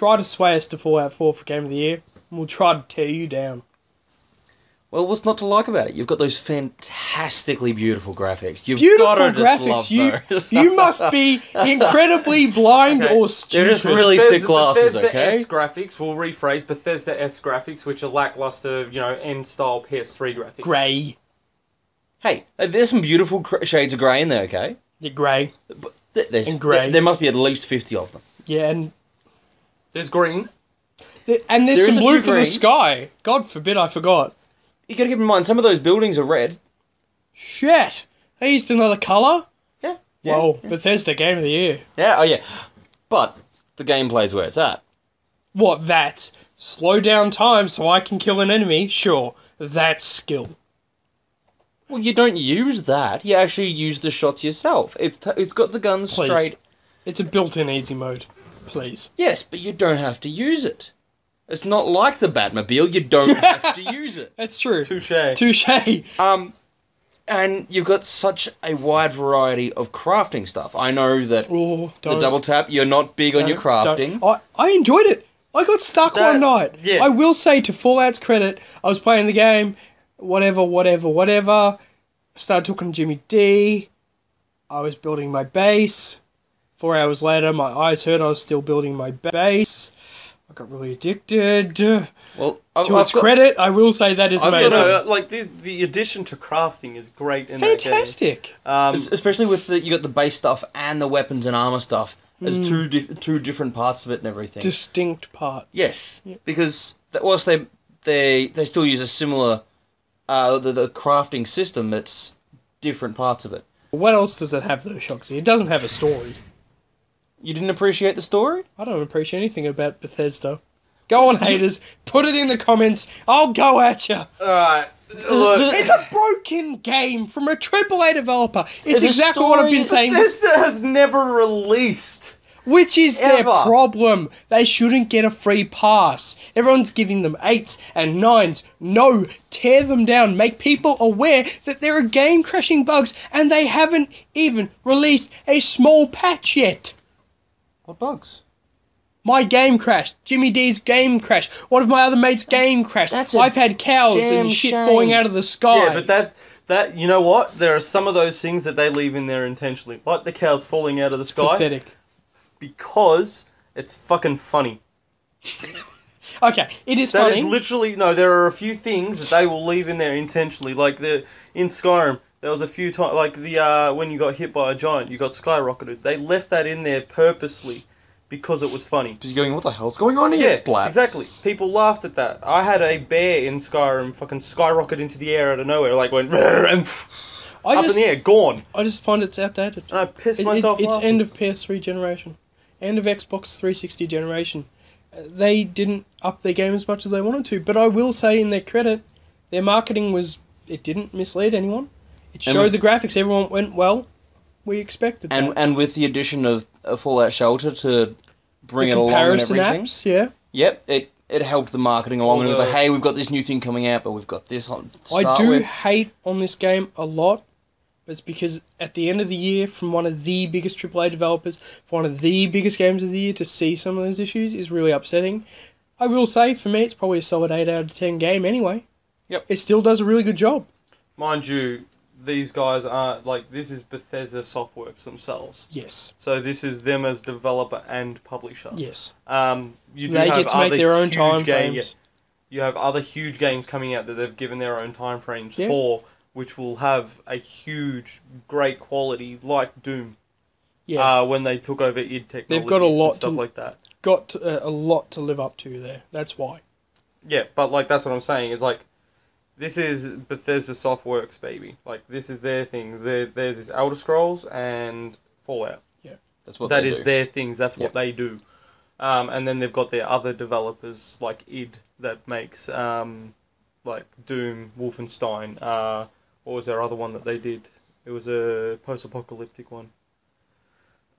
Try to sway us to Fallout 4 for Game of the Year, and we'll try to tear you down. Well, what's not to like about it? You've got those fantastically beautiful graphics. You've got to just love those. You must be incredibly blind or stupid. They're just really thick glasses, Bethesda okay? graphics, we'll rephrase, Bethesda S graphics, which are lackluster, you know, end-style PS3 graphics. Grey. Hey, there's some beautiful shades of grey in there, okay? Yeah, grey. And grey. There must be at least 50 of them. Yeah, and... There's green. And there's some blue for the sky. God forbid I forgot. You gotta keep in mind, some of those buildings are red. Shit! They used another colour? Yeah. Well, Bethesda Game of the Year. Yeah, oh yeah. But, the gameplay's where it's at. What, that? Slow down time so I can kill an enemy? Sure, that's skill. Well, you don't use that. You actually use the shots yourself. It's got the guns straight. It's a built-in easy mode. Please. Yes, but you don't have to use it. It's not like the Batmobile, you don't have to use it. That's true. Touché. Touché. And you've got such a wide variety of crafting stuff. I know that the double tap, you're not big on your crafting. I enjoyed it. I got stuck one night. Yeah. I will say, to Fallout's credit, I was playing the game, whatever. I started talking to JimmyD. I was building my base. 4 hours later, my eyes hurt, I was still building my base. I got really addicted. Well, to its credit, I will say that is amazing. The addition to crafting is great. Fantastic. Especially with you got the base stuff and the weapons and armor stuff. There's two different parts of it and everything. Distinct parts. Yes, yep. Because whilst they still use a similar the crafting system, it's different parts of it. What else does it have though, Shoxy? It doesn't have a story. You didn't appreciate the story? I don't appreciate anything about Bethesda. Go on, haters. Put it in the comments. I'll go at you. Alright. It's a broken game from a AAA developer. It's exactly what I've been saying. Bethesda has never released. Which is their problem. They shouldn't get a free pass. Everyone's giving them 8s and 9s. No, tear them down. Make people aware that there are game-crashing bugs and they haven't even released a small patch yet. What bugs? My game crashed. JimmyD's game crashed. One of my other mates' game crashed. I've had cows and shit falling out of the sky. Yeah, but that you know what? There are some of those things that they leave in there intentionally, like the cows falling out of the sky. Pathetic. Because it's fucking funny. Okay, it is funny. That is literally there are a few things that they will leave in there intentionally, like in Skyrim. There was a few times, like when you got hit by a giant, you got skyrocketed. They left that in there purposely because it was funny. Because you're going, what the hell's going on here? Yeah, Splat. Exactly. People laughed at that. I had a bear in Skyrim fucking skyrocket into the air out of nowhere, like went and up in the air, gone. I just find it's outdated. And I pissed myself off. It's laughing. End of PS3 generation, end of Xbox 360 generation. They didn't up their game as much as they wanted to, but I will say in their credit, their marketing it didn't mislead anyone. It showed the graphics, everyone went, well, we expected that. And with the addition of Fallout Shelter to bring it along and everything. Comparison apps, yeah. Yep, it helped the marketing along and it was like, hey, we've got this new thing coming out, but we've got this on to start with. I do hate on this game a lot. It's because at the end of the year, from one of the biggest AAA developers, for one of the biggest games of the year, to see some of those issues is really upsetting. I will say, for me, it's probably a solid 8 out of 10 game anyway. Yep. It still does a really good job. Mind you... These guys aren't, this is Bethesda Softworks themselves. Yes. So this is them as developer and publisher. Yes. They get to make their own time frames. You have other huge games coming out that they've given their own time frames for, which will have a huge, great quality, like Doom. Yeah. When they took over id technology, they've got a lot a lot to live up to there. That's why. Yeah, but that's what I'm saying is this is Bethesda Softworks, baby. This is their thing. There's this Elder Scrolls and Fallout. Yeah, that's what they do. That is their things. That's what they do. And then they've got their other developers like id that makes Doom, Wolfenstein. What was their other one that they did? It was a post-apocalyptic one.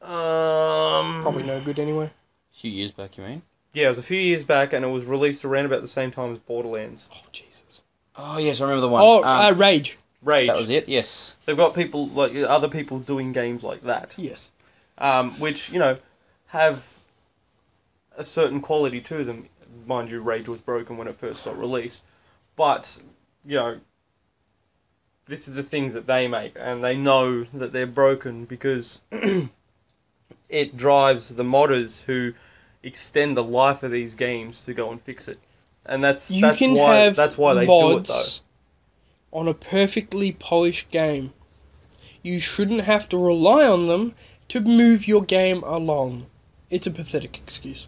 Probably no good anyway. A few years back, you mean? Yeah, it was a few years back, and it was released around about the same time as Borderlands. Oh, jeez. Oh, yes, I remember the one. Oh, Rage. Rage. That was it, yes. They've got people, other people doing games like that. Yes. Which, have a certain quality to them. Mind you, Rage was broken when it first got released. But, you know, this is the things that they make, and they know that they're broken because it drives the modders who extend the life of these games to go and fix it. And that's why they do it, though. On a perfectly polished game. You shouldn't have to rely on them to move your game along. It's a pathetic excuse.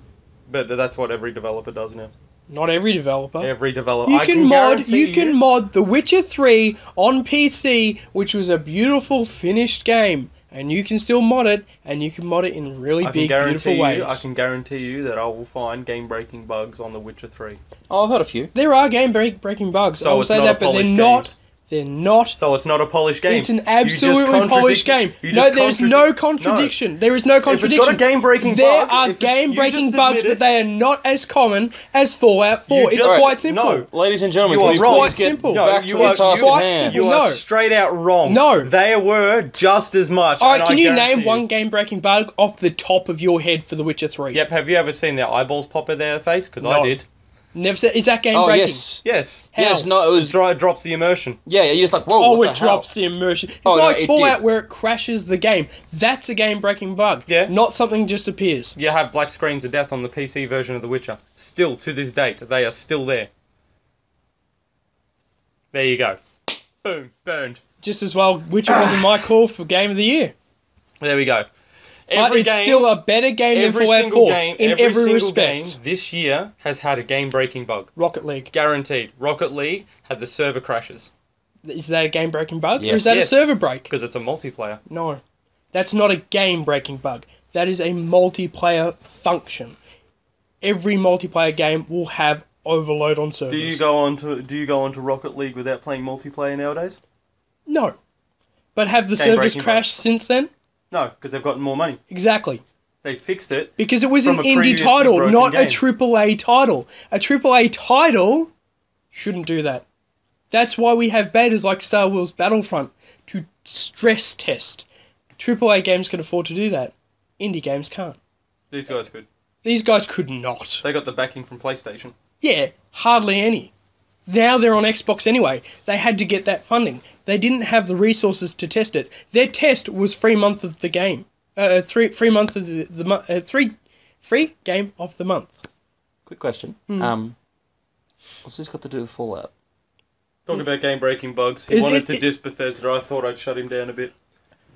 But that's what every developer does now. Not every developer. Every developer. You can mod The Witcher 3 on PC, which was a beautiful finished game, and you can still mod it, and you can mod it in really big, beautiful ways. I can guarantee you that I will find game-breaking bugs on The Witcher 3. Oh, I've heard a few. There are game-breaking bugs. So I'll say that, but they're not. So it's not a polished game. It's an absolutely polished game. No, there's no contradiction. No. There is no contradiction. If it's got a game-breaking bug... There are game-breaking bugs, but they are not as common as Fallout 4. It's quite simple. No, ladies and gentlemen, it's quite simple. You are straight out wrong. No. They were just as much. All right, can you name one game-breaking bug off the top of your head for The Witcher 3? Yep, have you ever seen their eyeballs pop in their face? Because I did. Never said. Is that game breaking? Yes. Yes. How? Yes. No. It was. It drops the immersion. Yeah. Yeah. You're just like, whoa. Oh, what the hell? Drops the immersion. It's like Fallout where it crashes the game. That's a game breaking bug. Yeah. Not something just appears. You have black screens of death on the PC version of The Witcher. Still to this date, they are still there. There you go. Boom. Burned. Just as well. Witcher wasn't my call for game of the year. There we go. But it's still a better game than Fallout 4 in every respect. Game this year has had a game-breaking bug. Rocket League. Guaranteed. Rocket League had the server crashes. Is that a game-breaking bug? Yes. Or is that a server break? Because it's a multiplayer. No. That's not a game-breaking bug. That is a multiplayer function. Every multiplayer game will have overload on servers. Do you go onto Rocket League without playing multiplayer nowadays? No. But have the servers crashed since then? No, because they've gotten more money. Exactly. They fixed it. Because it was an indie title, not a AAA title. A AAA title shouldn't do that. That's why we have betas like Star Wars Battlefront to stress test. AAA games can afford to do that. Indie games can't. These guys could. These guys could not. They got the backing from PlayStation. Yeah, hardly any. Now they're on Xbox anyway. They had to get that funding. They didn't have the resources to test it. Their test was 3 months of the game, free game of the month. Quick question. What's this got to do with Fallout? Talking about game breaking bugs. He wanted to diss Bethesda. I thought I'd shut him down a bit.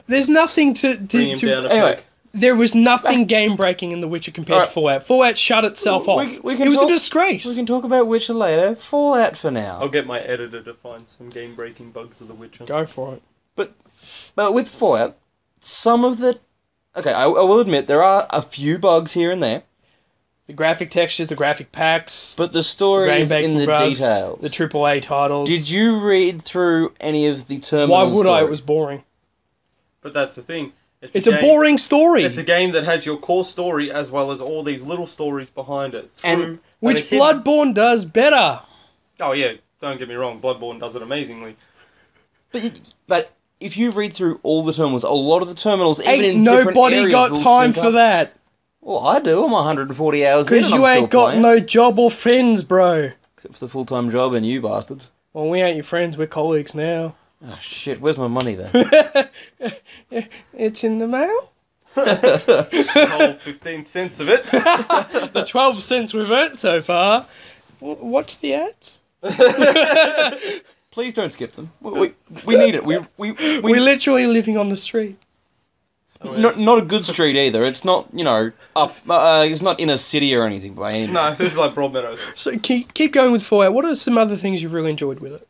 There's nothing to bring him down. There was nothing game-breaking in The Witcher compared to Fallout. Fallout shut itself off. It was a disgrace. We can talk about Witcher later. Fallout for now. I'll get my editor to find some game-breaking bugs of The Witcher. Go for it. But with Fallout, some of the... Okay, I will admit, there are a few bugs here and there. The graphic textures, the graphic packs... But the story is in the details. The AAA titles. Did you read through any of the terminal story? Why would I? It was boring. But that's the thing. It's a boring story. It's a game that has your core story as well as all these little stories behind it. Which Bloodborne does better. Oh yeah, don't get me wrong, Bloodborne does it amazingly. But if you read through all the terminals, a lot of the terminals, even in different areas... Ain't nobody got time for that. Well, I do. I'm 140 hours in and I'm still playing. Because you ain't got no job or friends, bro. Except for the full-time job and you bastards. Well, we ain't your friends, we're colleagues now. Oh shit, where's my money then? It's in the mail? The whole 15 cents of it. The 12 cents we've earned so far. Watch the ads. Please don't skip them. We need it. We're literally living on the street. Not a good street either. It's not, you know, up. It's not in a city or anything by any means. No, this is like Broadmeadows. So keep going with Fallout. What are some other things you really enjoyed with it?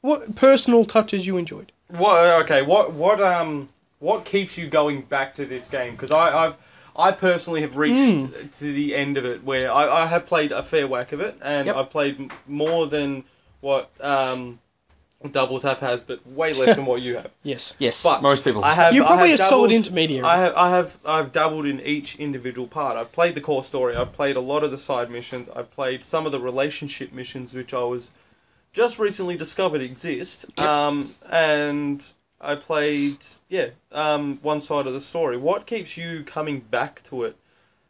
What personal touches you enjoyed? Well, okay, what keeps you going back to this game? Because I personally have reached to the end of it where I have played a fair whack of it, and I've played more than what Double Tap has, but way less than what you have. Yes. But most people. You're probably a solid intermediary. I've dabbled in each individual part. I've played the core story. I've played a lot of the side missions. I've played some of the relationship missions, which I was. Just recently discovered exist, and I played one side of the story. What keeps you coming back to it?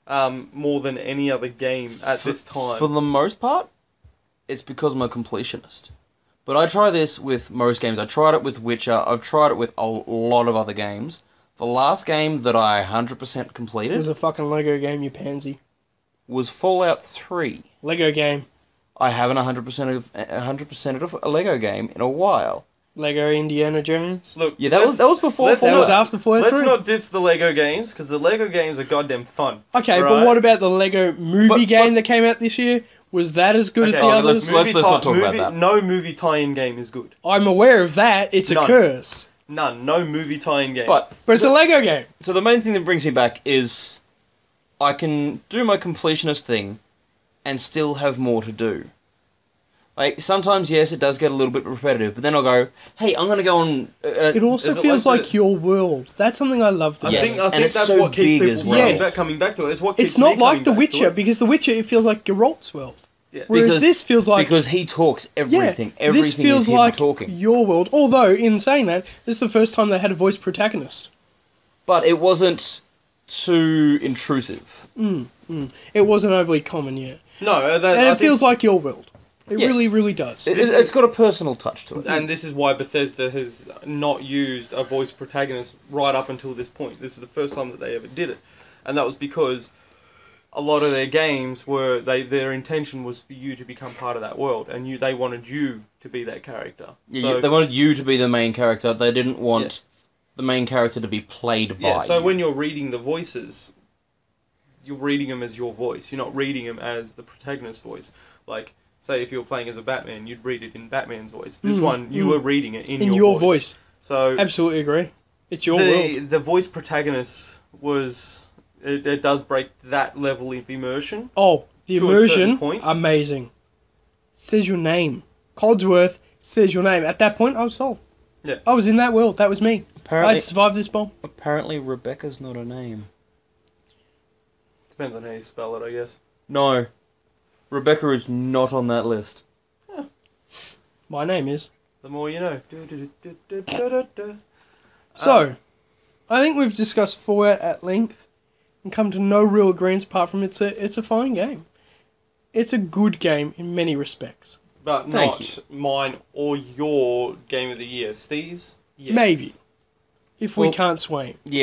more than any other game at this time. For the most part, it's because I'm a completionist. But I try this with most games. I tried it with Witcher. I've tried it with a lot of other games. The last game that I 100% completed... It was a fucking Lego game, you pansy. ...was Fallout 3. Lego game. I haven't 100%ed a Lego game in a while. Lego Indiana Jones. Look, yeah, that was before. That was after Fallout 3. Let's not diss the Lego games, because the Lego games are goddamn fun. Okay, right? But what about the Lego movie game that came out this year? Was that as good as the others? Let's not talk about that. No movie tie-in game is good. I'm aware of that. It's a curse. None. No movie tie-in game. But it's a Lego game. So the main thing that brings me back is I can do my completionist thing and still have more to do. Like, sometimes, yes, it does get a little bit repetitive, but then I'll go, hey, I'm going to go on... it also feels like your world. That's something I love. I think that's so what keeps people coming back to it. It's what keeps me coming back to it. It's not like The Witcher, because The Witcher, it feels like Geralt's world. Yeah. Whereas this feels like... Because he talks everything. Yeah, everything this feels is him like talking. Your world. Although, in saying that, this is the first time they had a voice protagonist. But it wasn't too intrusive. It wasn't overly common, yeah. No, and it feels like your world. It really, really does. It's got a personal touch to it. And this is why Bethesda has not used a voice protagonist right up until this point. This is the first time that they ever did it. And that was because a lot of their games were... Their intention was for you to become part of that world. And they wanted you to be that character. Yeah, so, they wanted you to be the main character. They didn't want the main character to be played by you. When you're reading the voices, you're reading them as your voice. You're not reading them as the protagonist's voice. Like... Say if you were playing as a Batman, you'd read it in Batman's voice. This one, you were reading it in your voice. So absolutely agree. It's your world. The voice protagonist was... It does break that level of immersion. Oh, the immersion, amazing. Says your name. Codsworth says your name. At that point, I was sold. Yeah. I was in that world. That was me. Apparently, I'd survived this bomb. Apparently, Rebecca's not a name. Depends on how you spell it, I guess. No. Rebecca is not on that list. Yeah. My name is. The more you know. So, I think we've discussed Fallout at length and come to no real agreements apart from it's a fine game. It's a good game in many respects. But not mine or your game of the year. Steve's? Yes. Maybe. If we can't sway. Yeah.